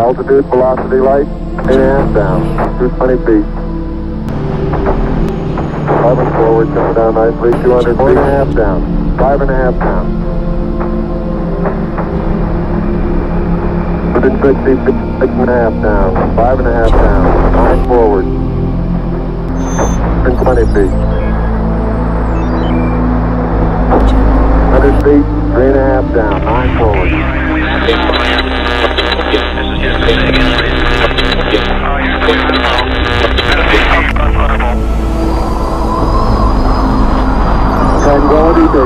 Altitude, velocity, light, and down. 220 feet. Hovering forward, coming down nicely. 200 feet. 4.5 down. 5.5 down. 160 feet. 6.5 down. 5.5 down. 9 forward. 120 feet. 100 feet. 3.5 down. 9 forward. Tranquility Base here,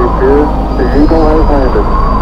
the Eagle has landed.